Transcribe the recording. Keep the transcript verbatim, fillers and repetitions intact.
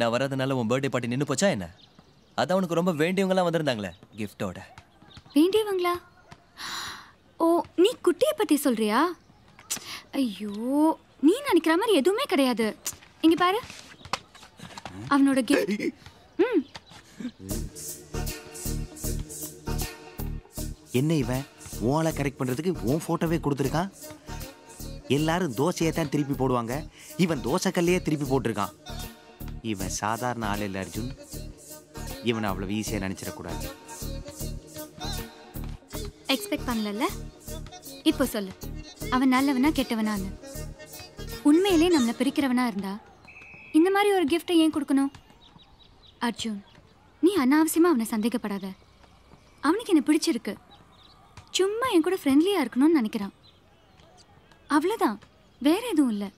நான் வராதனால உன் பர்த்டே பார்ட்டி நின்னு போச்சா என்ன? அதான் உனக்கு ரொம்ப வேண்டியவங்களாம் வந்திருந்தாங்களே கிஃப்டோட. வேண்டியவங்களா? ஓ, நீ குட்டியை பற்றி சொல்றியா? ஐயோ, நீ நினைக்கிற மாதிரி எதுவுமே கிடையாது. இங்க பாரு அவனோட கிஃப்ட். ம், என்ன இவன் ஓலை கரெக்ட் பண்ணுறதுக்கு உன் ஃபோட்டோவே கொடுத்துருக்கான். எல்லாரும் தோசையை தான் திருப்பி போடுவாங்க, இவன் தோசைக்கல்லையே திருப்பி போட்டிருக்கான். இவன் சாதாரண ஆள் இல்லை அர்ஜுன், இவனை அவ்வளோ ஈஸியாக நினச்சிடக்கூடாது. எக்ஸ்பெக்ட் பண்ணல. இப்போ சொல்லு, அவன் நல்லவனா கெட்டவனான்னு. உண்மையிலே நம்மளை பிரிக்கிறவனா இருந்தா இந்த மாதிரி ஒரு கிஃப்டை ஏன் கொடுக்கணும்? அர்ஜுன், நீ அனாவசியமாக அவனை சந்தேகப்படாத. அவனுக்கு என்னை பிடிச்சிருக்கு, சும்மா என் கூட ஃப்ரெண்ட்லியாக இருக்கணும்னு நினைக்கிறான், அவ்வளோதான், வேற எதுவும் இல்லை.